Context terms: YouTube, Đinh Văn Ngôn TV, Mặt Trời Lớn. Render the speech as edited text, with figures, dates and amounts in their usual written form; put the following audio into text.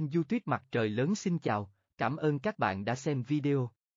kênh YouTube Mặt Trời Lớn. Xin chào, cảm ơn các bạn đã xem video.